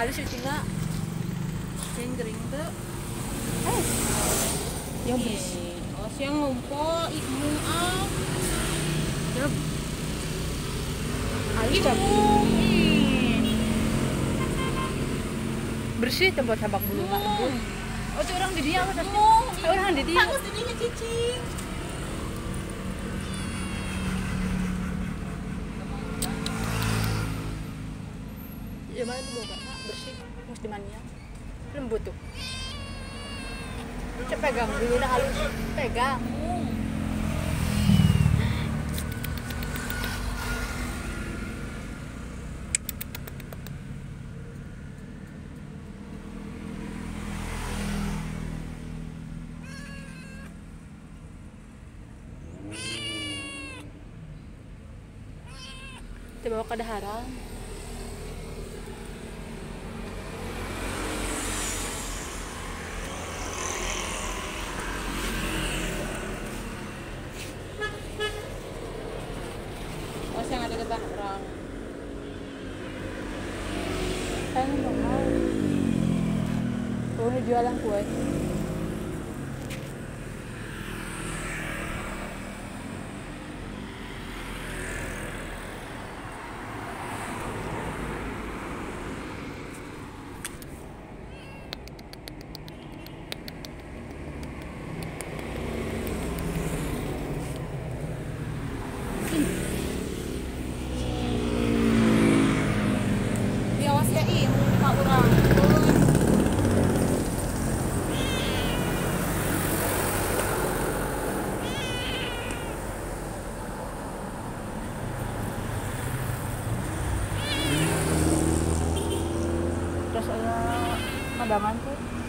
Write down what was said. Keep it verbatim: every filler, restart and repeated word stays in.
alles ist in der Gendring tuh. Eh, ya bos. Oh, siang ngumpul ikmun ah. Jep. Alis bersih tempat sabak bulu Pak. Oh, itu orang di dia apa tasnya? Orang di dia. Aku sendiri cicing. Ya mana tuh Pak? Bersih, mesti mania. Lembut tuh. Coba pegang dulu dah halus. Pegang. Bawa ke daharan oh siang ada ketah orang kan nggak mau oh jualan kue terus ada pandangan tuh